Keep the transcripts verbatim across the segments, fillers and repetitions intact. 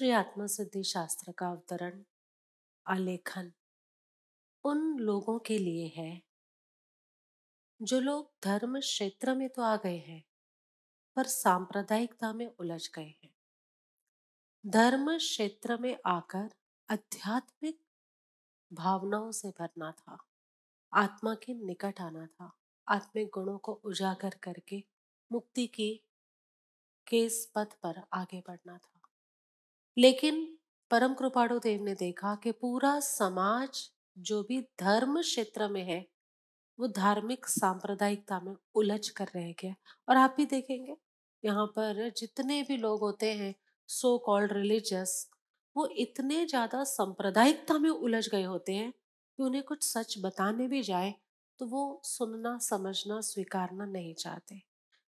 श्री आत्मसिद्धि शास्त्र का अवतरण आलेखन उन लोगों के लिए है जो लोग धर्म क्षेत्र में तो आ गए हैं पर सांप्रदायिकता में उलझ गए हैं। धर्म क्षेत्र में आकर आध्यात्मिक भावनाओं से भरना था, आत्मा के निकट आना था, आत्मिक गुणों को उजागर करके मुक्ति की के इस पथ पर आगे बढ़ना था। लेकिन परम कृपालु देव ने देखा कि पूरा समाज जो भी धर्म क्षेत्र में है वो धार्मिक सांप्रदायिकता में उलझ कर रह गया। और आप भी देखेंगे यहाँ पर जितने भी लोग होते हैं सो कॉल्ड रिलीजियस, वो इतने ज़्यादा सांप्रदायिकता में उलझ गए होते हैं कि उन्हें कुछ सच बताने भी जाए तो वो सुनना समझना स्वीकारना नहीं चाहते।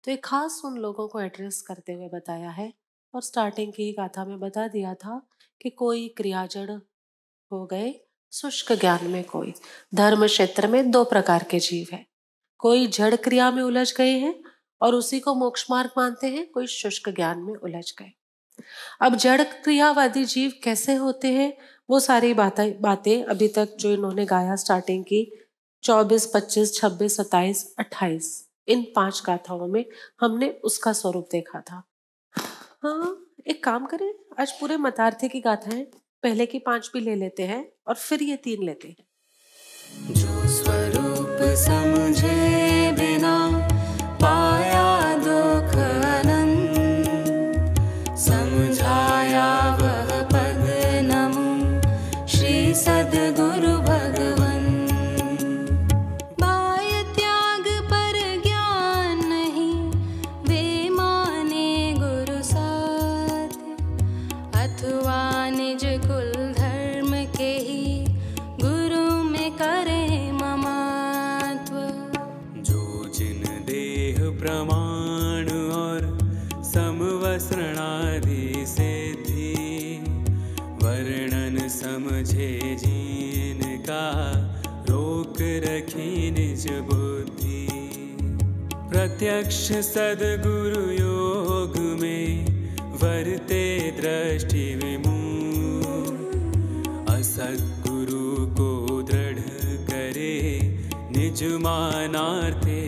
तो एक खास उन लोगों को एड्रेस करते हुए बताया है। और स्टार्टिंग की गाथा में बता दिया था कि कोई क्रियाजड़ हो गए शुष्क ज्ञान में कोई। धर्म क्षेत्र में दो प्रकार के जीव हैं, कोई जड़ क्रिया में उलझ गए हैं और उसी को मोक्ष मार्ग मानते हैं, कोई शुष्क ज्ञान में उलझ गए। अब जड़ क्रियावादी जीव कैसे होते हैं वो सारी बातें बातें अभी तक जो इन्होंने गाया स्टार्टिंग की चौबीस, पच्चीस, छब्बीस, सत्ताईस, अट्ठाईस इन पांच गाथाओं में हमने उसका स्वरूप देखा था। हाँ, एक काम करें, आज पूरे मतार्थी की गाथाएं पहले की पांच भी ले लेते हैं और फिर ये तीन लेते हैं। जो स्वरूप समझे बिना पाया दुख अनंत, समझाया वह पद नमो श्री सद्गुरु भगवन। बाय त्याग पर ज्ञान नहीं, वे माने गुरु साथे, अथवा निज प्रमाण और समवस्त्रणादि सिद्धि वर्णन समझे जीन का रोक रखी निज बुद्धि। प्रत्यक्ष सद्गुरु योग में वर्ते दृष्टि विमूढ़, असद्गुरु को दृढ़ करे निज मानार्थे।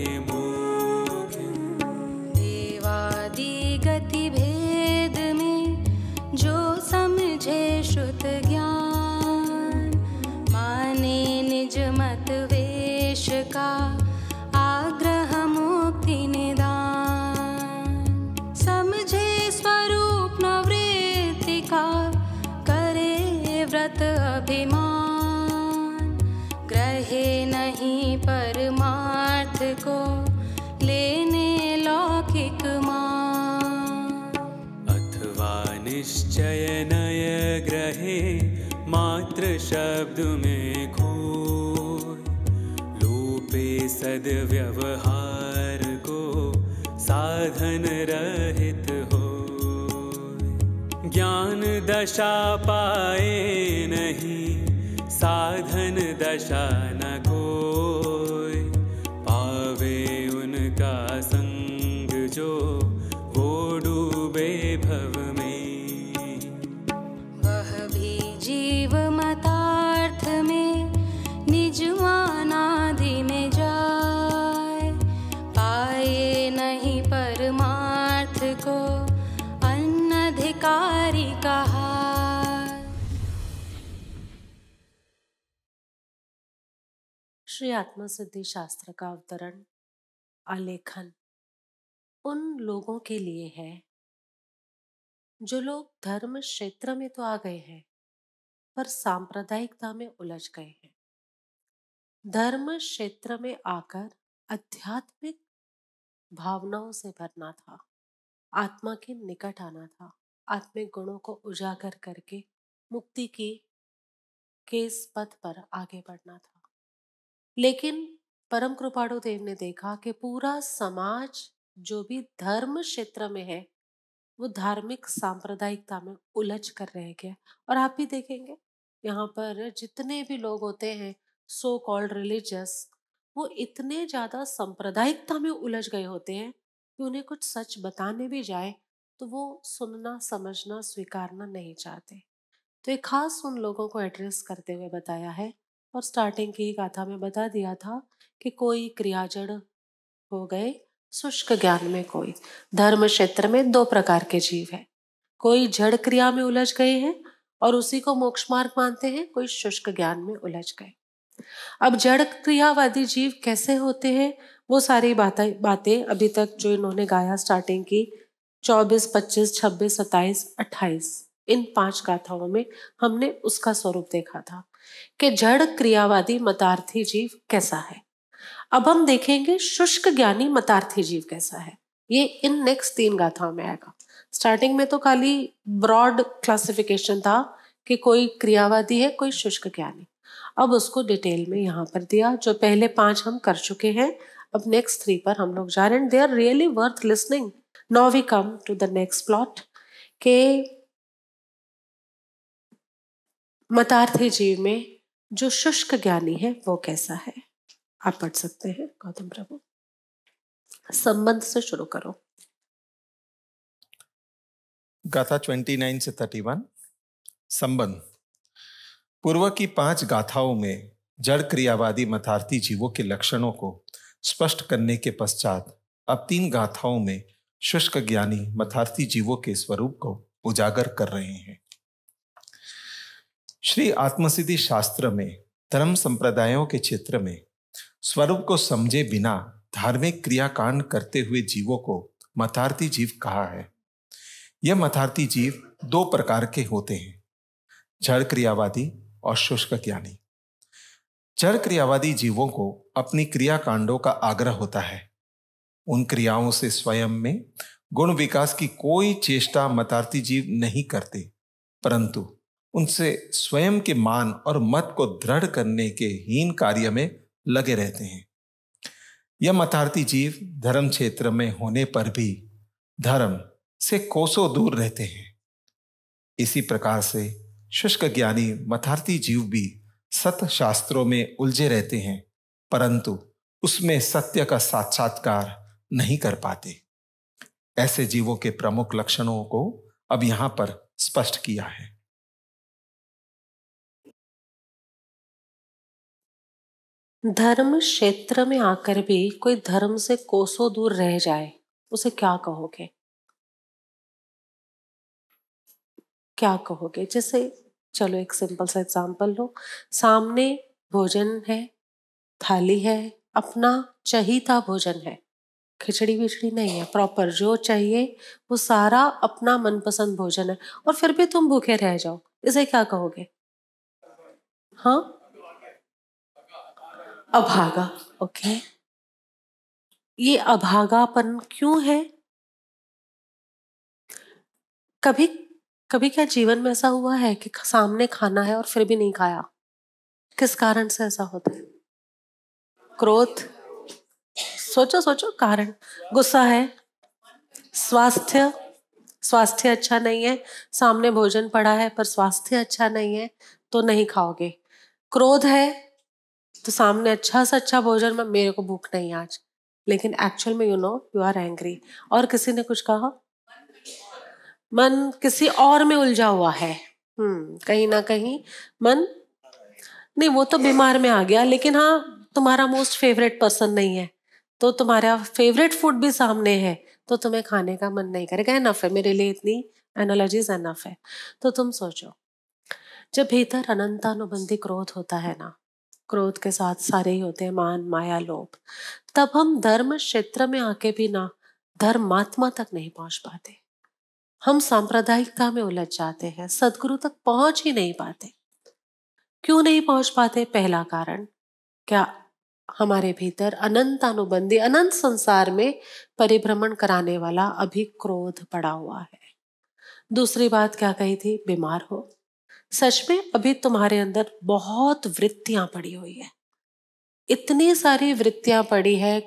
अभिमान ग्रहे नहीं परमार्थ को, लेने लौकिक मान। अथवा निश्चय नय ग्रहे मात्र शब्द में खोए, लोपे सद व्यवहार को साधन रहित हो। ज्ञान दशा पाए नहीं, साधन दशा न कोई, पावे उनका संग जो वो डूबे भव में। वह भी जीव मतार्थ में निज मानादि में जाए, पाए नहीं परमार्थ को अधिकारी कहा। श्री आत्मसिद्धि शास्त्र का अवतरण आलेखन उन लोगों के लिए है जो लोग धर्म क्षेत्र में तो आ गए हैं पर सांप्रदायिकता में उलझ गए हैं। धर्म क्षेत्र में आकर आध्यात्मिक भावनाओं से भरना था, आत्मा के निकट आना था, आत्मिक गुणों को उजागर करके मुक्ति की के इस पथ पर आगे बढ़ना था। लेकिन परम कृपालु देव ने देखा कि पूरा समाज जो भी धर्म क्षेत्र में है वो धार्मिक सांप्रदायिकता में उलझ कर रह गया। और आप भी देखेंगे यहाँ पर जितने भी लोग होते हैं सो कॉल्ड रिलीजियस, वो इतने ज़्यादा सांप्रदायिकता में उलझ गए होते हैं कि उन्हें कुछ सच बताने भी जाए तो वो सुनना, समझना, स्वीकारना नहीं चाहते। तो एक खास उन लोगों को एड्रेस करते हुए बताया है। और स्टार्टिंग की गाथा में बता दिया था कि कोई क्रियाजड़ हो गए शुष्क ज्ञान में, कोई धर्म क्षेत्र में दो प्रकार के जीव हैं। कोई जड़ क्रिया में उलझ गए हैं और उसी को मोक्ष मार्ग मानते हैं, कोई शुष्क ज्ञान में उलझ गए। अब जड़ क्रियावादी जीव कैसे होते हैं वो सारी बातें बातें अभी तक जो इन्होंने गाया स्टार्टिंग की चौबीस, पच्चीस, छब्बीस, सत्ताईस, अट्ठाईस इन पांच गाथाओं में हमने उसका स्वरूप देखा था कि जड़ क्रियावादी मतार्थी जीव कैसा है। अब हम देखेंगे शुष्क ज्ञानी मतार्थी जीव कैसा है। ये इन नेक्स्ट तीन गाथाओं में आएगा। स्टार्टिंग में तो खाली ब्रॉड क्लासिफिकेशन था कि कोई क्रियावादी है, कोई शुष्क ज्ञानी। अब उसको डिटेल में यहाँ पर दिया। जो पहले पांच हम कर चुके हैं, अब नेक्स्ट थ्री पर हम लोग जा रहे हैं। They are really worth listening. Now we come to the next plot के मतार्थी जीव में जो शुष्क ज्ञानी है वो कैसा है। आप पढ़ सकते हैं गौतम प्रभु, संबंध से शुरू करो। गाथा उनतीस से इकतीस, संबंध। पूर्व की पांच गाथाओं में जड़ क्रियावादी मतार्थी जीवों के लक्षणों को स्पष्ट करने के पश्चात अब तीन गाथाओं में शुष्क ज्ञानी मतार्थी जीवों के स्वरूप को उजागर कर रहे हैं। श्री आत्मसिद्धि शास्त्र में धर्म संप्रदायों के क्षेत्र में स्वरूप को समझे बिना धार्मिक क्रियाकांड करते हुए जीवों को मतार्थी जीव कहा है। यह मतार्थी जीव दो प्रकार के होते हैं, जड़ क्रियावादी और शुष्क ज्ञानी। जड़ क्रियावादी जीवों को अपनी क्रियाकांडों का आग्रह होता है। उन क्रियाओं से स्वयं में गुण विकास की कोई चेष्टा मतार्थी जीव नहीं करते, परंतु उनसे स्वयं के मान और मत को दृढ़ करने के हीन कार्य में लगे रहते हैं। यह मतार्थी जीव धर्म क्षेत्र में होने पर भी धर्म से कोसों दूर रहते हैं। इसी प्रकार से शुष्क ज्ञानी मतार्थी जीव भी सत शास्त्रों में उलझे रहते हैं, परंतु उसमें सत्य का साक्षात्कार नहीं कर पाते। ऐसे जीवों के प्रमुख लक्षणों को अब यहाँ पर स्पष्ट किया है। धर्म क्षेत्र में आकर भी कोई धर्म से कोसों दूर रह जाए, उसे क्या कहोगे? क्या कहोगे? जैसे चलो एक सिंपल सा एग्जांपल लो। सामने भोजन है, थाली है, अपना चहीता भोजन है, खिचड़ी विचड़ी नहीं है, प्रॉपर जो चाहिए वो सारा अपना मनपसंद भोजन है, और फिर भी तुम भूखे रह जाओ, इसे क्या कहोगे? हाँ, अभागा। ओके, ये अभागापन क्यों है? कभी कभी क्या जीवन में ऐसा हुआ है कि सामने खाना है और फिर भी नहीं खाया? किस कारण से ऐसा होता है? क्रोध। सोचो सोचो कारण। गुस्सा है, स्वास्थ्य स्वास्थ्य अच्छा नहीं है, सामने भोजन पड़ा है पर स्वास्थ्य अच्छा नहीं है तो नहीं खाओगे। क्रोध है तो सामने अच्छा से अच्छा भोजन में मेरे को भूख नहीं आज, लेकिन एक्चुअल में you know you are angry. और किसी ने कुछ कहा, मन किसी और में उलझा हुआ है। हम्म कहीं ना कहीं मन नहीं, वो तो बीमार में आ गया, लेकिन हाँ तुम्हारा मोस्ट फेवरेट पर्सन नहीं है तो तुम्हारा फेवरेट फूड भी सामने है तो तुम्हें खाने का मन नहीं करेगा। एनफ है, मेरे लिए इतनी एनालॉजीज एनफ है। तो तुम सोचो, जब भीतर अनंतानुबंधी क्रोध होता है ना, क्रोध के साथ सारे ही होते हैं, मान, माया, लोभ, तब हम धर्म क्षेत्र में आके भी ना धर्मात्मा तक नहीं पहुंच पाते। हम सांप्रदायिकता में उलझ जाते हैं, सदगुरु तक पहुंच ही नहीं पाते। क्यों नहीं पहुंच पाते? पहला कारण, क्या हमारे भीतर अनंत अनुबंधी, अनंत संसार में परिभ्रमण कराने वाला अभी क्रोध पड़ा हुआ है। दूसरी बात क्या कही थी? बीमार हो। सच में अभी तुम्हारे अंदर बहुत वृत्तियां पड़ी हुई है, इतनी सारी वृत्तियां पड़ी है।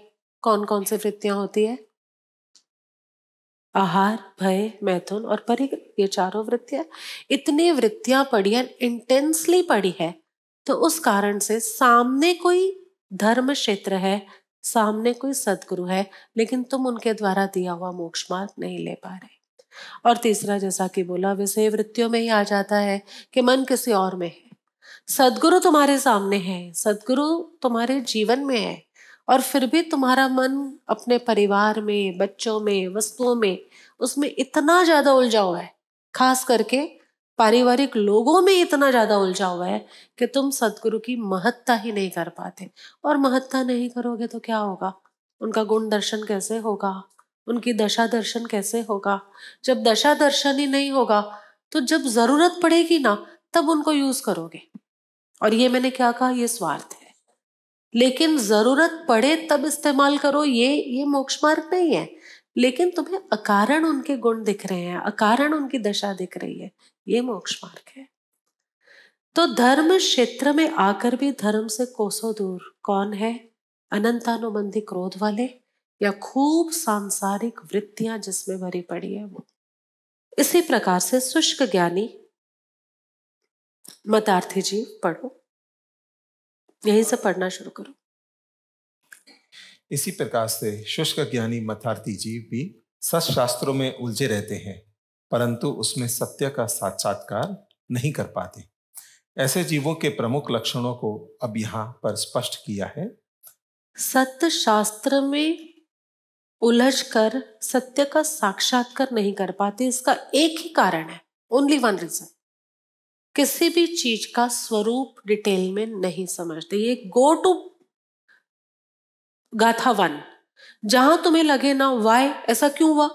कौन कौन सी वृत्तियां होती है? आहार, भय, मैथुन और परि, ये चारों वृत्तियां। इतनी वृत्तियां पड़ी है, इंटेंसली पड़ी है, तो उस कारण से सामने कोई धर्म क्षेत्र है, सामने कोई सदगुरु है, लेकिन तुम उनके द्वारा दिया हुआ मोक्ष मार्ग नहीं ले पा रहे। और तीसरा, जैसा कि बोला, विषय वृत्तियों में ही आ जाता है कि मन किसी और में है। सद्गुरु तुम्हारे सामने है, सद्गुरु तुम्हारे जीवन में है, और फिर भी तुम्हारा मन अपने परिवार में, बच्चों में, वस्तुओं में, उसमें इतना ज़्यादा उलझा हुआ है, खास करके पारिवारिक लोगों में इतना ज़्यादा उलझा हुआ है कि तुम सद्गुरु की महत्ता ही नहीं कर पाते। और महत्ता नहीं करोगे तो क्या होगा? उनका गुण दर्शन कैसे होगा? उनकी दशा दर्शन कैसे होगा? जब दशा दर्शन ही नहीं होगा तो जब ज़रूरत पड़ेगी ना, तब उनको यूज़ करोगे। और ये मैंने क्या कहा, ये स्वार्थ है। लेकिन ज़रूरत पड़े तब इस्तेमाल करो, ये ये मोक्ष मार्ग नहीं है। लेकिन तुम्हें अकारण उनके गुण दिख रहे हैं, अकारण उनकी दशा दिख रही है, ये मोक्ष मार्ग है। तो धर्म क्षेत्र में आकर भी धर्म से कोसों दूर कौन है? अनंतानुबंधी क्रोध वाले, या खूब सांसारिक वृत्तियां जिसमें भरी पड़ी है वो। इसी प्रकार से शुष्क ज्ञानी मतार्थी जीव पढ़ो, यहीं से पढ़ना शुरू करो। इसी प्रकार से शुष्क ज्ञानी मतार्थी जीव भी सच शास्त्रों में उलझे रहते हैं, परंतु उसमें सत्य का साक्षात्कार नहीं कर पाते। ऐसे जीवों के प्रमुख लक्षणों को अब यहाँ पर स्पष्ट किया है। सत्य शास्त्र में उलझकर सत्य का साक्षात्कार नहीं कर पाते, इसका एक ही कारण है, ओनली वन रीजन, किसी भी चीज का स्वरूप डिटेल में नहीं समझते। ये गो टू गाथा वन, जहां तुम्हें लगे ना वाई ऐसा क्यों हुआ,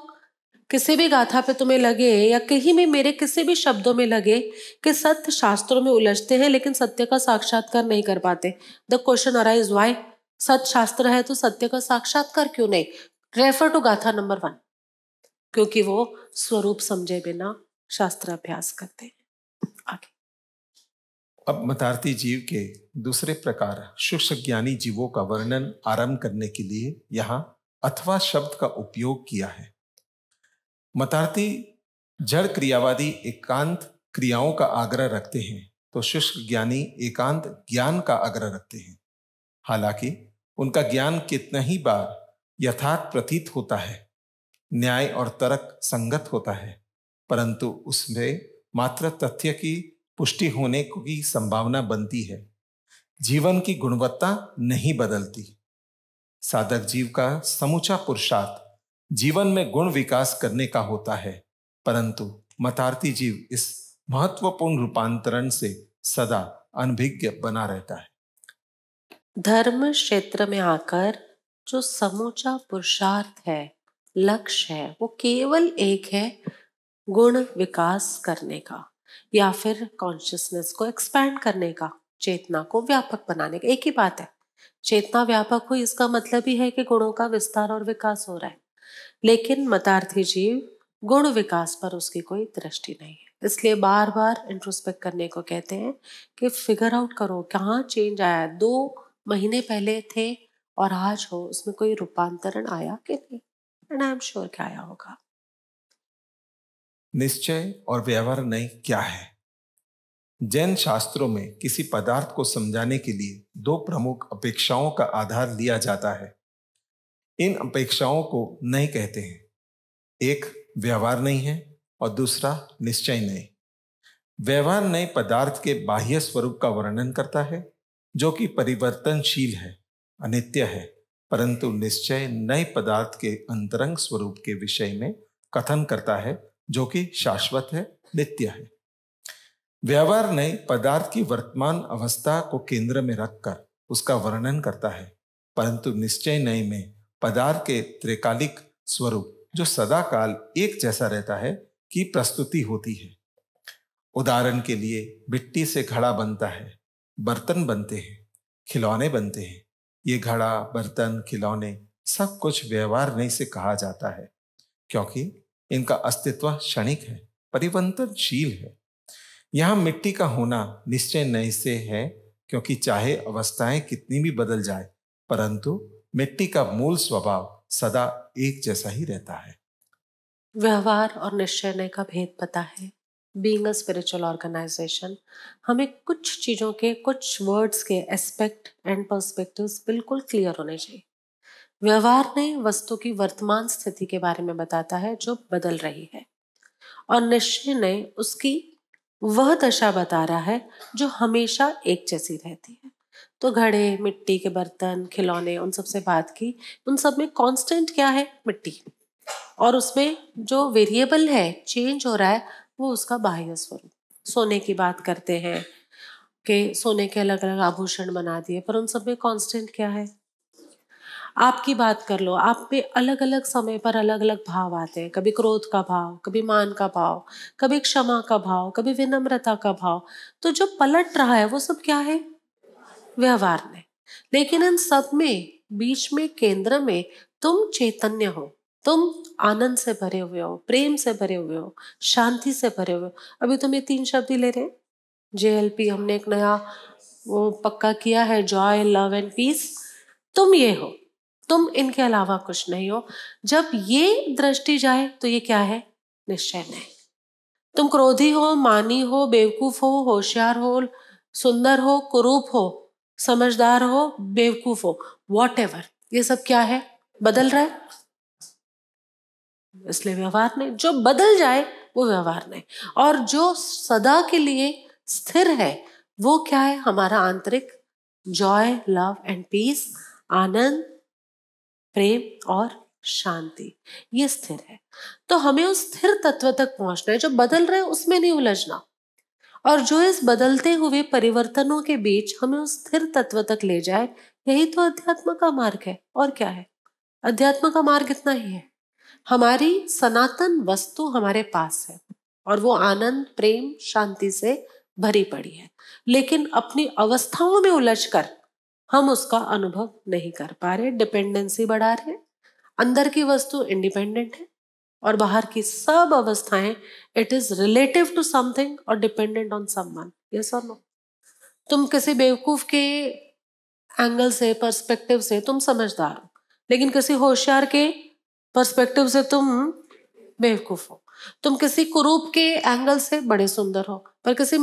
किसी भी गाथा पे तुम्हें लगे या कहीं भी मेरे किसी भी शब्दों में लगे कि सत्य शास्त्रों में उलझते हैं लेकिन सत्य का साक्षात्कार नहीं कर पाते, द क्वेश्चन अराइज वाई। सत्य शास्त्र है तो सत्य का साक्षात्कार क्यों नहीं? रेफर टू गाथा नंबर वन, क्योंकि वो स्वरूप समझे बिना शास्त्राभ्यास करते हैं। आगे अब मतार्थी जीव के दूसरे प्रकार शुष्क ज्ञानी जीवों का वर्णन आरंभ करने के लिए यहाँ अथवा शब्द का उपयोग किया है। मतार्थी जड़ क्रियावादी एकांत क्रियाओं का आग्रह रखते हैं, तो शुष्क ज्ञानी एकांत ज्ञान का आग्रह रखते हैं। हालांकि उनका ज्ञान कितना ही बार यथार्थ प्रतीत होता है, न्याय और तर्क संगत होता है, परंतु उसमें मात्र तथ्य की पुष्टि होने की संभावना बनती है, जीवन की गुणवत्ता नहीं बदलती। साधक जीव का समूचा पुरुषार्थ जीवन में गुण विकास करने का होता है, परंतु मतार्थी जीव इस महत्वपूर्ण रूपांतरण से सदा अनभिज्ञ बना रहता है। धर्म क्षेत्र में आकर जो समूचा पुरुषार्थ है, लक्ष्य है, वो केवल एक है, गुण विकास करने का, या फिर कॉन्शियसनेस को एक्सपैंड करने का, चेतना को व्यापक बनाने का। एक ही बात है, चेतना व्यापक हुई, इसका मतलब ही है कि गुणों का विस्तार और विकास हो रहा है। लेकिन मतार्थी जीव गुण विकास पर उसकी कोई दृष्टि नहीं है, इसलिए बार बार इंट्रोस्पेक्ट करने को कहते हैं कि फिगर आउट करो कहाँ चेंज आया, दो महीने पहले थे और आज हो, उसमें कोई रूपांतरण आया कि नहीं? एंड आई एम श्योर क्या आया होगा। निश्चय और व्यवहार नहीं क्या है? जैन शास्त्रों में किसी पदार्थ को समझाने के लिए दो प्रमुख अपेक्षाओं का आधार लिया जाता है। इन अपेक्षाओं को नहीं कहते हैं, एक व्यवहार नहीं है और दूसरा निश्चय नहीं। व्यवहार नए पदार्थ के बाह्य स्वरूप का वर्णन करता है जो कि परिवर्तनशील है, अनित्य है, परंतु निश्चय नए पदार्थ के अंतरंग स्वरूप के विषय में कथन करता है जो कि शाश्वत है, नित्य है। व्यवहार नए पदार्थ की वर्तमान अवस्था को केंद्र में रखकर उसका वर्णन करता है, परंतु निश्चय नए में पदार्थ के त्रिकालिक स्वरूप जो सदाकाल एक जैसा रहता है की प्रस्तुति होती है। उदाहरण के लिए, मिट्टी से घड़ा बनता है, बर्तन बनते हैं, खिलौने बनते हैं। ये घड़ा, बर्तन, खिलौने सब कुछ व्यवहार नहीं से कहा जाता है, क्योंकि इनका अस्तित्व क्षणिक है, परिवर्तनशील है। यहाँ मिट्टी का होना निश्चय नहीं से है, क्योंकि चाहे अवस्थाएं कितनी भी बदल जाए परंतु मिट्टी का मूल स्वभाव सदा एक जैसा ही रहता है। व्यवहार और निश्चय नय का भेद पता है। बीइंग अ स्पिरिचुअल ऑर्गेनाइजेशन, हमें कुछ चीज़ों के, कुछ वर्ड्स के एस्पेक्ट एंड पर्सपेक्टिव्स बिल्कुल क्लियर होने चाहिए। व्यवहार ने वस्तु की वर्तमान स्थिति के बारे में बताता है जो बदल रही है, और निश्चय नय उसकी वह दशा बता रहा है जो हमेशा एक जैसी रहती है। तो घड़े, मिट्टी के बर्तन, खिलौने, उन सब से बात की। उन सब में कांस्टेंट क्या है? मिट्टी। और उसमें जो वेरिएबल है, चेंज हो रहा है, वो उसका बाह्य स्वरूप। सोने की बात करते हैं कि सोने के अलग अलग आभूषण बना दिए, पर उन सब में कांस्टेंट क्या है? आपकी बात कर लो, आप में अलग अलग समय पर अलग अलग भाव आते हैं। कभी क्रोध का भाव, कभी मान का भाव, कभी क्षमा का भाव, कभी विनम्रता का भाव। तो जो पलट रहा है वो सब क्या है? व्यवहार में। लेकिन इन सब में बीच में, केंद्र में तुम चैतन्य हो, तुम आनंद से भरे हुए हो, प्रेम से भरे हुए हो, शांति से भरे हुए हो। अभी तुम ये तीन शब्द ही ले रहे हैं। जे एल पी हमने एक नया वो पक्का किया है, जॉय, लव एंड पीस। तुम ये हो, तुम इनके अलावा कुछ नहीं हो। जब ये दृष्टि जाए तो ये क्या है? निश्चय नहीं। तुम क्रोधी हो, मानी हो, बेवकूफ हो, होशियार हो, सुंदर हो, कुरूप हो, समझदार हो, बेवकूफ हो, वॉट एवर, ये सब क्या है? बदल रहा है, इसलिए व्यवहार नहीं। जो बदल जाए वो व्यवहार नहीं। और जो सदा के लिए स्थिर है वो क्या है? हमारा आंतरिक जॉय, लव एंड पीस, आनंद, प्रेम और शांति, ये स्थिर है। तो हमें उस स्थिर तत्व तक पहुंचना है। जो बदल रहे हैं उसमें नहीं उलझना, और जो इस बदलते हुए परिवर्तनों के बीच हमें उस स्थिर तत्व तक ले जाए, यही तो अध्यात्म का मार्ग है। और क्या है? अध्यात्म का मार्ग इतना ही है, हमारी सनातन वस्तु हमारे पास है और वो आनंद, प्रेम, शांति से भरी पड़ी है, लेकिन अपनी अवस्थाओं में उलझकर हम उसका अनुभव नहीं कर पा रहे। डिपेंडेंसी बढ़ा रहे। अंदर की वस्तु इंडिपेंडेंट है और बाहर की सब अवस्थाएं it is relative to something और डिपेंडेंट ऑन समवन। यस और नो? तुम किसी बेवकूफ के एंगल से, पर्सपेक्टिव से तुम समझदार हो, लेकिन किसी होशियार के पर्सपेक्टिव से तुम बेवकूफ हो। तुम किसी कुरूप के एंगल से बड़े सुंदर हो, पर किसी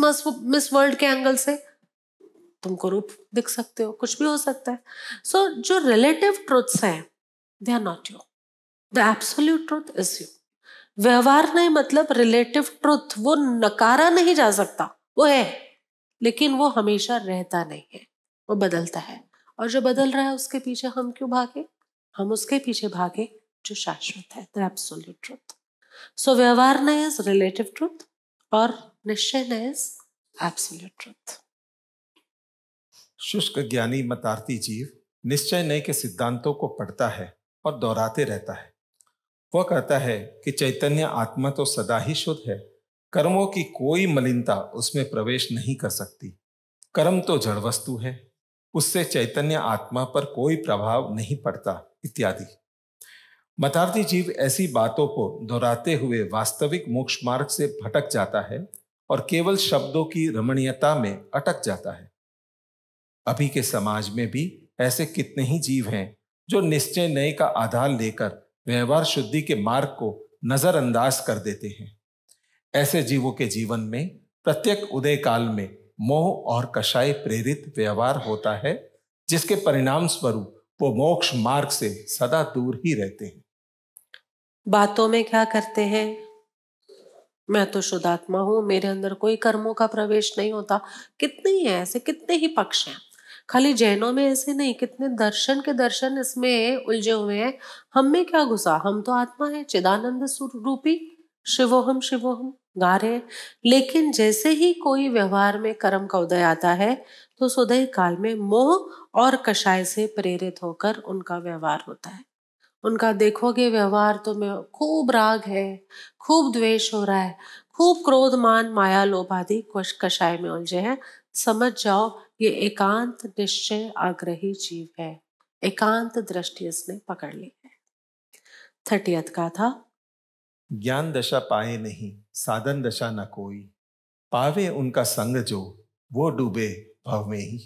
मिस वर्ल्ड के एंगल से तुम कुरूप दिख सकते हो। कुछ भी हो सकता है। सो so, जो रिलेटिव ट्रुथ्स हैं, they are not you, the absolute truth is you. व्यवहार नहीं मतलब रिलेटिव ट्रुथ, वो नकारा नहीं जा सकता, वो है, लेकिन वो हमेशा रहता नहीं है, वो बदलता है। और जो बदल रहा है उसके पीछे हम क्यों भागे? हम उसके पीछे भागे जो शाश्वत है, द एब्सोल्यूट ट्रुथ। सो व्यवहार नय इज रिलेटिव ट्रुथ और निश्चय नय इज एब्सोल्यूट ट्रुथ। शुष्क ज्ञानी मतार्थी जीव निश्चय नय के सिद्धांतों को पढ़ता है और दोहराते रहता है। वह कहता है कि चैतन्य आत्मा तो सदा ही शुद्ध है, कर्मों की कोई मलिनता उसमें प्रवेश नहीं कर सकती। कर्म तो जड़ वस्तु है, उससे चैतन्य आत्मा पर कोई प्रभाव नहीं पड़ता, इत्यादि। मतार्थी जीव ऐसी बातों को दोहराते हुए वास्तविक मोक्ष मार्ग से भटक जाता है और केवल शब्दों की रमणीयता में अटक जाता है। अभी के समाज में भी ऐसे कितने ही जीव हैं जो निश्चय नय का आधार लेकर व्यवहार शुद्धि के मार्ग को नजरअंदाज कर देते हैं। ऐसे जीवों के जीवन में प्रत्येक उदय काल में मोह और कषाय प्रेरित व्यवहार होता है, जिसके परिणाम स्वरूप वो मोक्ष मार्ग से सदा दूर ही रहते हैं। बातों में क्या करते हैं? मैं तो शुद्धात्मा हूं, मेरे अंदर कोई कर्मों का प्रवेश नहीं होता। कितने ही ऐसे, कितने ही पक्ष हैं। खाली जैनों में ऐसे नहीं, कितने दर्शन के दर्शन इसमें उलझे हुए हैं। हम में क्या घुसा? हम तो आत्मा है, चिदानंद स्वरूपी, शिवोहम शिवोहम गा रहे हैं। लेकिन जैसे ही कोई व्यवहार में कर्म का उदय आता है, तो उस उदय काल में मोह और कषाय से प्रेरित होकर उनका व्यवहार होता है। उनका देखोगे व्यवहार तो में खूब राग है, खूब द्वेष हो रहा है, खूब क्रोध, मान, माया, लोभ आदि कुछ कषाय में उलझे हैं। समझ जाओ ये एकांत निश्चय आग्रही जीव है। एकांत दृष्टि इसने पकड़ ली है। थर्टियथ का था, ज्ञान दशा पाए नहीं, साधन दशा न कोई, पावे उनका संग जो वो डूबे भव में ही।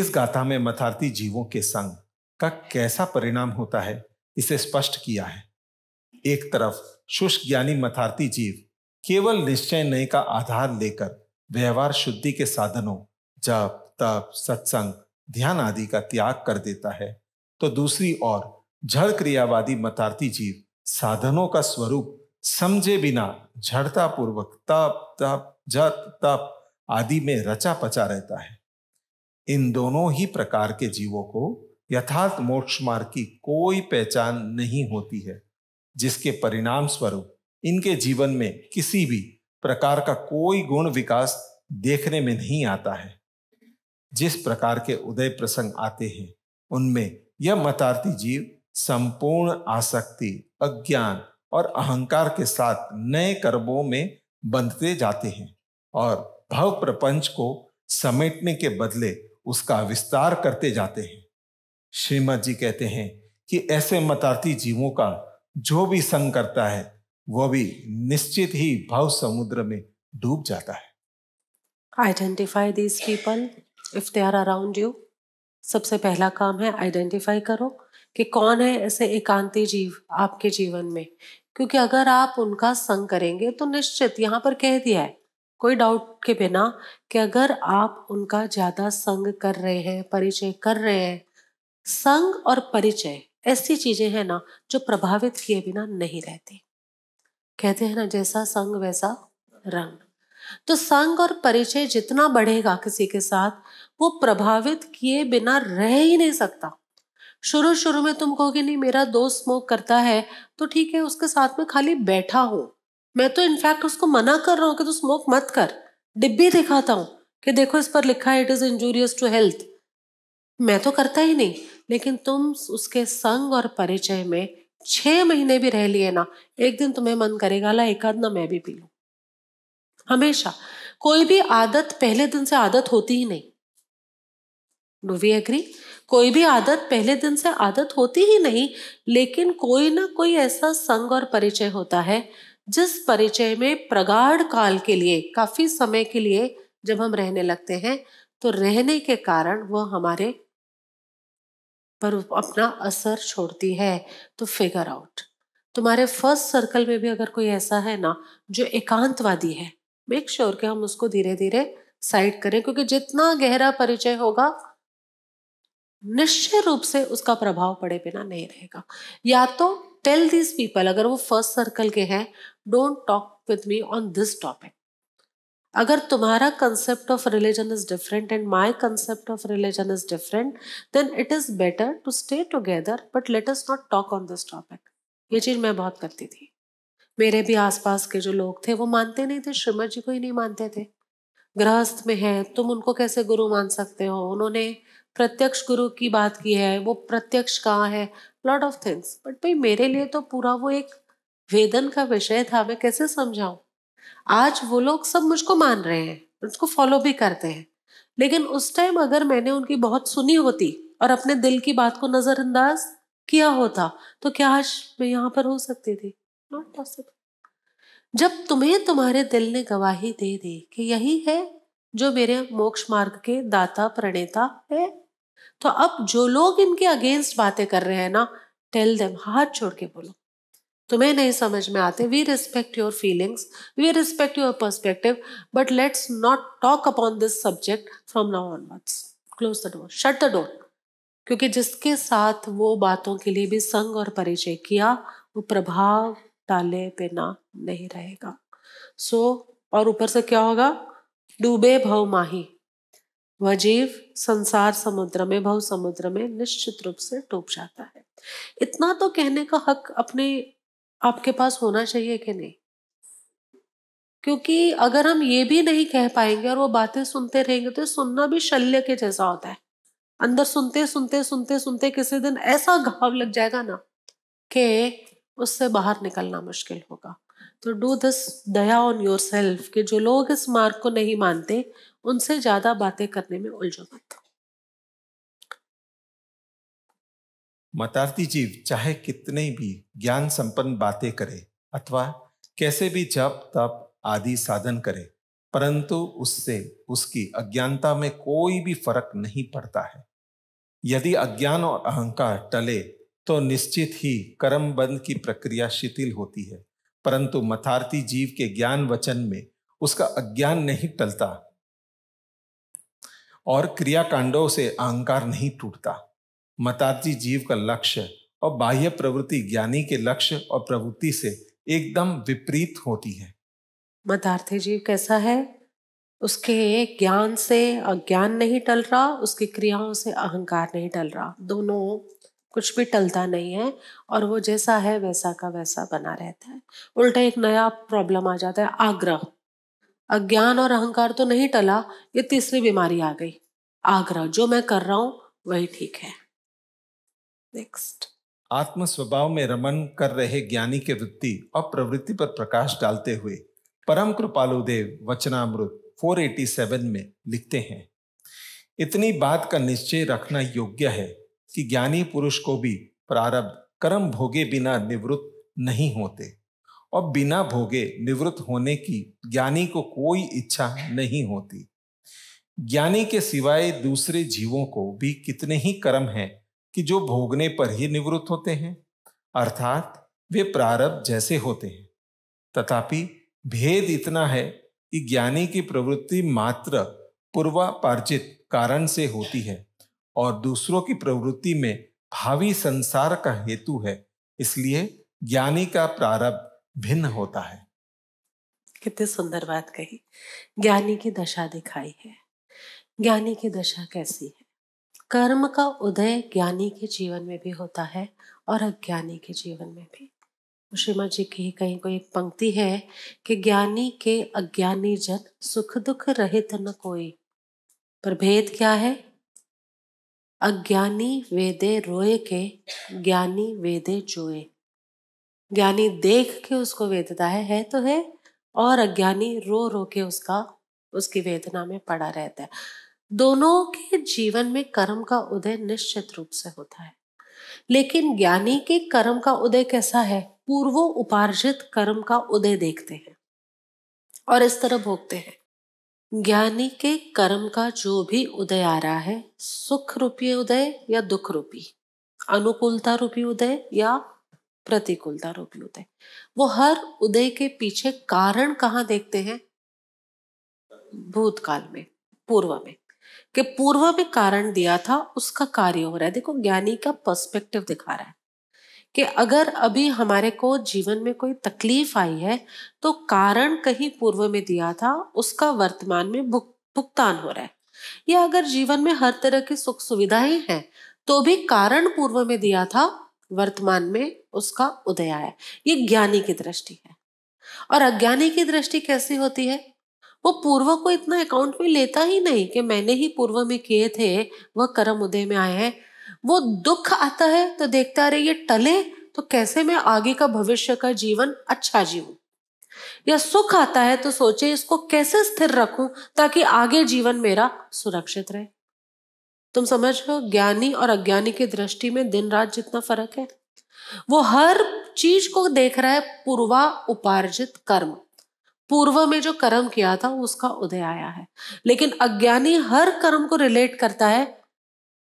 इस गाथा में मतार्थी जीवों के संग का कैसा परिणाम होता है, इसे स्पष्ट किया है। एक तरफ शुष्क ज्ञानी मतार्थी जीव केवल निश्चय नय का आधार लेकर व्यवहार शुद्धि के साधनों, जप, तप, सत्संग, ध्यान आदि का त्याग कर देता है, तो दूसरी ओर जड़ क्रियावादी मतार्थी जीव साधनों का स्वरूप समझे बिना झड़ता पूर्वक तप तप जप तप आदि में रचा पचा रहता है। इन दोनों ही प्रकार के जीवों को यथार्थ मोक्ष मार्ग की कोई पहचान नहीं होती है, जिसके परिणाम स्वरूप इनके जीवन में किसी भी प्रकार का कोई गुण विकास देखने में नहीं आता है। जिस प्रकार के उदय प्रसंग आते हैं उनमें यह मतार्थी जीव संपूर्ण आसक्ति, अज्ञान और अहंकार के साथ नए कर्मों में बंधते जाते हैं और भव प्रपंच को समेटने के बदले उसका विस्तार करते जाते हैं। श्रीमद जी कहते हैं कि ऐसे मतार्थी जीवों का जो भी संग करता है वह भी निश्चित ही भव समुद्र में डूब जाता है। Identify these people if they are around you. सबसे पहला काम है आइडेंटिफाई करो कि कौन है ऐसे एकांती जीव आपके जीवन में, क्योंकि अगर आप उनका संग करेंगे तो निश्चित यहाँ पर कह दिया है कोई डाउट के बिना कि अगर आप उनका ज़्यादा संग कर रहे हैं, परिचय कर रहे हैं। संग और परिचय ऐसी चीज़ें हैं ना जो प्रभावित किए बिना नहीं रहती। कहते हैं ना जैसा संग वैसा रंग। तो संग और परिचय जितना बढ़ेगा किसी के साथ वो प्रभावित किए बिना रह ही नहीं सकता। शुरू शुरू में तुम कहोगे नहीं मेरा दोस्त स्मोक करता है तो ठीक है उसके साथ में खाली बैठा हूँ, मैं तो इनफैक्ट उसको मना कर रहा हूँ कि तू स्मोक मत कर, डिब्बी दिखाता हूँ कि देखो इस पर लिखा है it is injurious to health, मैं तो करता ही नहीं। लेकिन तुम उसके संग और परिचय में छह महीने भी रह लिए ना, एक दिन तुम्हें मन करेगा ला एक आध ना मैं भी पी लूँ। हमेशा कोई भी आदत पहले दिन से आदत होती ही नहीं। Do we agree? कोई भी आदत पहले दिन से आदत होती ही नहीं, लेकिन कोई ना कोई ऐसा संग और परिचय होता है जिस परिचय में प्रगाढ़ काल के लिए, काफी समय के लिए जब हम रहने लगते हैं तो रहने के कारण वो हमारे पर अपना असर छोड़ती है। तो फिगर आउट तुम्हारे फर्स्ट सर्कल में भी अगर कोई ऐसा है ना जो एकांतवादी है, मेक श्योर कि हम उसको धीरे धीरे साइड करें, क्योंकि जितना गहरा परिचय होगा निश्चय रूप से उसका प्रभाव पड़े बिना नहीं रहेगा। या तो टेल दीज पीपल अगर वो फर्स्ट सर्कल के हैं don't talk with me on this topic. अगर तुम्हारा concept of religion is different and my concept of religion is different then it is better to stay together but let us not talk on this topic. ये चीज मैं बहुत करती थी। मेरे भी आसपास के जो लोग थे वो मानते नहीं थे, श्रीमद जी को ही नहीं मानते थे। गृहस्थ में है तुम उनको कैसे गुरु मान सकते हो, उन्होंने प्रत्यक्ष गुरु की बात की है, वो प्रत्यक्ष कहाँ है, लॉट ऑफ थिंग्स। बट भाई मेरे लिए तो पूरा वो एक वेदन का विषय था, मैं कैसे समझाऊं। आज वो लोग सब मुझको मान रहे हैं, उसको फॉलो भी करते हैं, लेकिन उस टाइम अगर मैंने उनकी बहुत सुनी होती और अपने दिल की बात को नजरअंदाज किया होता तो क्या आज मैं यहाँ पर हो सकती थी? Not possible. जब तुम्हें तुम्हारे दिल ने गवाही दे दी कि यही है जो मेरे मोक्ष मार्ग के दाता प्रणेता है, तो अब जो लोग इनके अगेंस्ट बातें कर रहे हैं ना, टेल देम, हाथ छोड़ के बोलो तुम्हें नहीं समझ में आते, we respect your feelings, we respect your perspective, but let's not talk upon this subject from now onwards. Close the door, shut the door. क्योंकि जिसके साथ वो बातों के लिए भी संग और परिचय किया वो प्रभाव डाले बिना नहीं रहेगा। सो so, और ऊपर से क्या होगा, डूबे भव माही, वह जीव संसार समुद्र में, भव समुद्र में निश्चित रूप से डूब जाता है। इतना तो कहने का हक अपने आपके पास होना चाहिए कि नहीं, क्योंकि अगर हम ये भी नहीं कह पाएंगे और वो बातें सुनते रहेंगे तो सुनना भी शल्य के जैसा होता है। अंदर सुनते सुनते सुनते सुनते किसी दिन ऐसा घाव लग जाएगा ना कि उससे बाहर निकलना मुश्किल होगा। तो डू दिस दया ऑन योर सेल्फ कि जो लोग इस मार्ग को नहीं मानते उनसे ज्यादा बातें करने में उलझो मत। मतार्थी जीव चाहे कितने भी ज्ञान संपन्न बातें करे अथवा कैसे भी जप तप आदि साधन करे, परंतु उससे उसकी अज्ञानता में कोई भी फर्क नहीं पड़ता है। यदि अज्ञान और अहंकार टले तो निश्चित ही कर्म बंध की प्रक्रिया शिथिल होती है, परंतु मतार्थी जीव के ज्ञान वचन में उसका अज्ञान नहीं टलता और क्रियाकांडों से अहंकार नहीं टूटता। मतार्थी जीव का लक्ष्य और बाह्य प्रवृत्ति ज्ञानी के लक्ष्य और प्रवृत्ति से एकदम विपरीत होती है। मतार्थी जीव कैसा है? उसके ज्ञान से अज्ञान नहीं टल रहा, उसकी क्रियाओं से अहंकार नहीं टल रहा, दोनों कुछ भी टलता नहीं है और वो जैसा है वैसा का वैसा बना रहता है। उल्टा एक नया प्रॉब्लम आ जाता है, आग्रह। अज्ञान और अहंकार तो नहीं टला, ये तीसरी बीमारी आ गई, आग्रह। जो मैं कर रहा हूँ वही ठीक है। नेक्स्ट, आत्म स्वभाव में रमन कर रहे ज्ञानी के वृत्ति और प्रवृत्ति पर प्रकाश डालते हुए परम कृपालु देव वचनामृत चार सौ सत्तासी में लिखते हैं, इतनी बात का निश्चय रखना योग्य है कि ज्ञानी पुरुष को भी प्रारब्ध कर्म भोगे बिना निवृत्त नहीं होते और बिना भोगे निवृत्त होने की ज्ञानी को कोई इच्छा नहीं होती। ज्ञानी के सिवाय दूसरे जीवों को भी कितने ही कर्म हैं कि जो भोगने पर ही निवृत्त होते हैं, अर्थात वे प्रारब्ध जैसे होते हैं। तथापि भेद इतना है कि ज्ञानी की प्रवृत्ति मात्र पूर्वापार्जित कारण से होती है और दूसरों की प्रवृत्ति में भावी संसार का हेतु है, इसलिए ज्ञानी का प्रारब्ध भिन्न होता है। कितनी सुंदर बात कही। ज्ञानी की दशा दिखाई है। ज्ञानी की दशा कैसी है? कर्म का उदय ज्ञानी के जीवन में भी होता है और अज्ञानी के जीवन में भी। श्रीमद्जी की कहीं कोई एक पंक्ति है कि ज्ञानी के अज्ञानी जन सुख दुख रहित न कोई। पर भेद क्या है? अज्ञानी वेदे रोए के ज्ञानी वेदे जोए। ज्ञानी देख के उसको वेदता है, है तो है, और अज्ञानी रो रो के उसका उसकी वेदना में पड़ा रहता है। दोनों के जीवन में कर्म का उदय निश्चित रूप से होता है, लेकिन ज्ञानी के कर्म का उदय कैसा है? पूर्व उपार्जित कर्म का उदय देखते हैं और इस तरह भोगते हैं। ज्ञानी के कर्म का जो भी उदय आ रहा है, सुख रूपी उदय या दुख रूपी, अनुकूलता रूपी उदय या प्रतिकूलता रूपी उदय, वो हर उदय के पीछे कारण कहाँ देखते हैं? भूतकाल में, पूर्व में, कि पूर्व में कारण दिया था उसका कार्य हो रहा है। देखो, ज्ञानी का पर्सपेक्टिव दिखा रहा है कि अगर अभी हमारे को जीवन में कोई तकलीफ आई है तो कारण कहीं पूर्व में दिया था, उसका वर्तमान में भुग, भुगतान हो रहा है। या अगर जीवन में हर तरह की सुख सुविधाएं हैं तो भी कारण पूर्व में दिया था, वर्तमान में उसका उदय आया। ये ज्ञानी की दृष्टि है। और अज्ञानी की दृष्टि कैसी होती है? वो पूर्व को इतना अकाउंट में लेता ही नहीं कि मैंने ही पूर्व में किए थे, वह कर्म उदय में आए हैं। वो दुख आता है तो देखता, अरे ये टले तो कैसे मैं आगे का भविष्य का जीवन अच्छा जीऊं। या सुख आता है तो सोचे इसको कैसे स्थिर रखूं ताकि आगे जीवन मेरा सुरक्षित रहे। तुम समझ रहे हो ज्ञानी और अज्ञानी की दृष्टि में दिन रात जितना फर्क है। वो हर चीज को देख रहा है पूर्वा उपार्जित कर्म, पूर्व में जो कर्म किया था उसका उदय आया है। लेकिन अज्ञानी हर कर्म को रिलेट करता है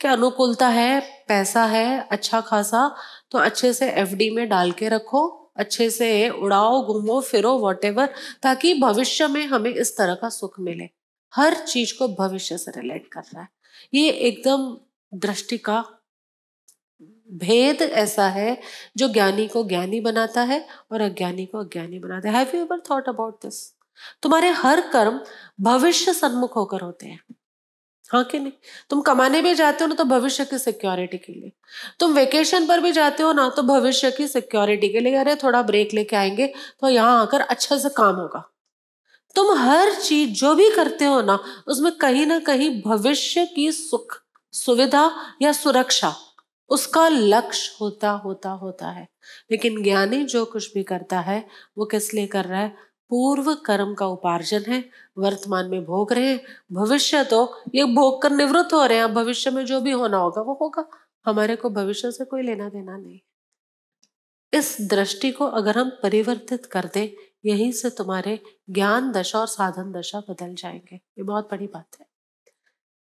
कि अनुकूलता है, पैसा है अच्छा खासा, तो अच्छे से एफडी में डाल के रखो, अच्छे से उड़ाओ, घूमो फिरो, व्हाटएवर, ताकि भविष्य में हमें इस तरह का सुख मिले। हर चीज को भविष्य से रिलेट कर रहा है। ये एकदम दृष्टि का भेद ऐसा है जो ज्ञानी को ज्ञानी बनाता है और अज्ञानी को अज्ञानी बनाता है। Have you ever thought about this? तुम्हारे हर कर्म भविष्य सन्मुख होकर होते हैं, हाँ कि नहीं? तुम कमाने भी जाते हो ना तो भविष्य की सिक्योरिटी के लिए, तुम वेकेशन पर भी जाते हो ना तो भविष्य की सिक्योरिटी के लिए, अरे थोड़ा ब्रेक लेके आएंगे तो यहाँ आकर अच्छा से काम होगा। तुम हर चीज जो भी करते हो ना उसमें कहीं ना कहीं भविष्य की सुख सुविधा या सुरक्षा उसका लक्ष्य होता होता होता है। लेकिन ज्ञानी जो कुछ भी करता है वो किस लिए कर रहा है? पूर्व कर्म का उपार्जन है, वर्तमान में भोग रहे हैं, भविष्य तो ये भोग कर निवृत्त हो रहे हैं। भविष्य में जो भी होना होगा वो होगा, हमारे को भविष्य से कोई लेना देना नहीं। इस दृष्टि को अगर हम परिवर्तित कर दें, यहीं से तुम्हारे ज्ञान दशा और साधन दशा बदल जाएंगे। ये बहुत बड़ी बात है।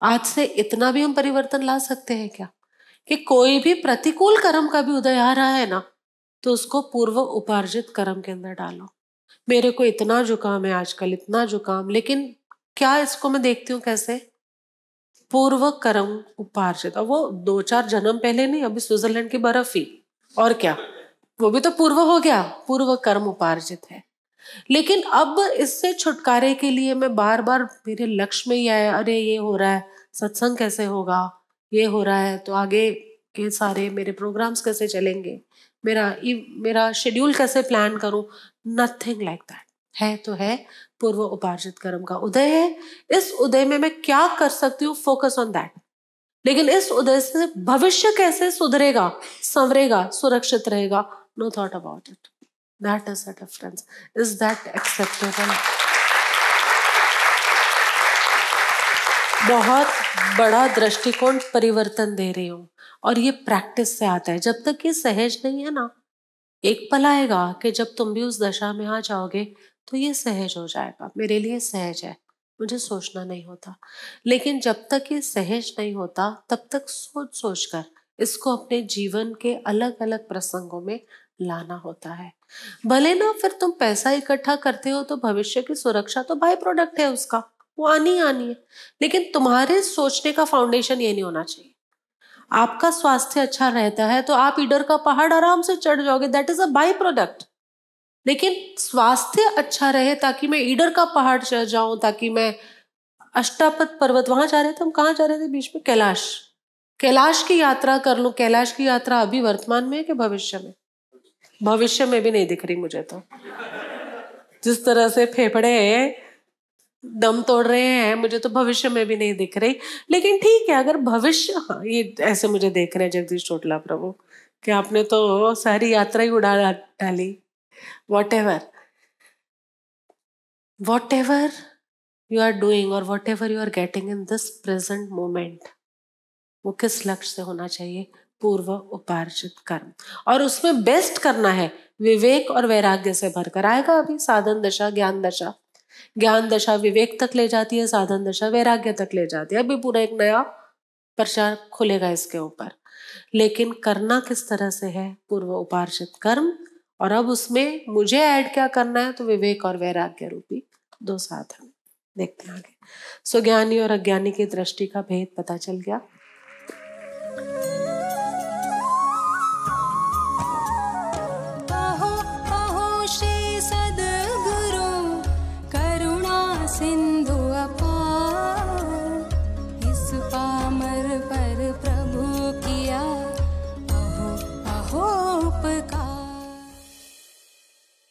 आज से इतना भी हम परिवर्तन ला सकते हैं क्या कि कोई भी प्रतिकूल कर्म का भी उदय आ रहा है ना तो उसको पूर्व उपार्जित कर्म के अंदर डालो। मेरे को इतना जुकाम है आजकल, इतना जुकाम, लेकिन क्या इसको मैं देखती हूँ कैसे? पूर्व कर्म उपार्जित। और वो दो चार जन्म पहले नहीं, अभी स्विट्जरलैंड की बर्फ ही और क्या वो भी तो पूर्व हो गया, पूर्व कर्म उपार्जित है। लेकिन अब इससे छुटकारे के लिए मैं बार बार मेरे लक्ष्य में ही आया, अरे ये हो रहा है, सत्संग कैसे होगा, ये हो रहा है तो आगे के सारे मेरे प्रोग्राम्स कैसे चलेंगे, मेरा मेरा शेड्यूल कैसे प्लान करूं, नथिंग लाइक दैट। है तो है पूर्व उपार्जित कर्म का उदय है, इस उदय में मैं क्या कर सकती हूँ, फोकस ऑन दैट। लेकिन इस उदय से भविष्य कैसे सुधरेगा, संवरेगा, सुरक्षित रहेगा, no thought about it. That is the difference. Is that acceptable? बहुत बड़ा दृष्टिकोण परिवर्तन दे रही हूँ, और ये प्रैक्टिस से आता है। जब तक ये सहज नहीं है ना, एक पल आएगा कि जब तुम भी उस दशा में आ जाओगे तो ये सहज हो जाएगा। मेरे लिए सहज है, मुझे सोचना नहीं होता। लेकिन जब तक ये सहज नहीं होता, तब तक सोच सोच कर इसको अपने जीवन के अलग अलग प्रसंगों में लाना होता है। भले ना फिर तुम पैसा इकट्ठा करते हो तो भविष्य की सुरक्षा तो बाय प्रोडक्ट है उसका, वो आनी आनी है। लेकिन तुम्हारे सोचने का फाउंडेशन ये नहीं होना चाहिए। आपका स्वास्थ्य अच्छा रहता है तो आप ईडर का पहाड़ आराम से चढ़ जाओगे, that is a by product. लेकिन स्वास्थ्य अच्छा रहे ताकि मैं ईडर का पहाड़ चढ़ जाऊं, ताकि मैं अष्टापद पर्वत, वहां जा रहे थे हम, कहाँ जा रहे थे बीच में, कैलाश, कैलाश की यात्रा कर लूं। कैलाश की यात्रा अभी वर्तमान में है कि भविष्य में? भविष्य में भी नहीं दिख रही मुझे तो। जिस तरह से फेफड़े दम तोड़ रहे हैं, मुझे तो भविष्य में भी नहीं दिख रही। लेकिन ठीक है, अगर भविष्य, हाँ, ये ऐसे मुझे देख रहे हैं जगदीश चोटला प्रभु कि आपने तो सारी यात्रा ही उड़ा डाली। whatever whatever you are doing or whatever you are getting in this present moment, वो किस लक्ष्य से होना चाहिए? पूर्व उपार्जित कर्म। और उसमें बेस्ट करना है, विवेक और वैराग्य से भरकर आएगा। अभी साधन दशा, ज्ञान दशा, ज्ञान दशा विवेक तक ले जाती है, साधन दशा वैराग्य तक ले जाती है। अभी पूरा एक नया प्रचार खुलेगा इसके ऊपर। लेकिन करना किस तरह से है? पूर्व उपार्जित कर्म। और अब उसमें मुझे ऐड क्या करना है? तो विवेक और वैराग्य रूपी दो साधन। देखते हैं आगे। सो ज्ञानी और अज्ञानी की दृष्टि का भेद पता चल गया। अहो अहो श्री सद्गुरु करुणा सिंधु।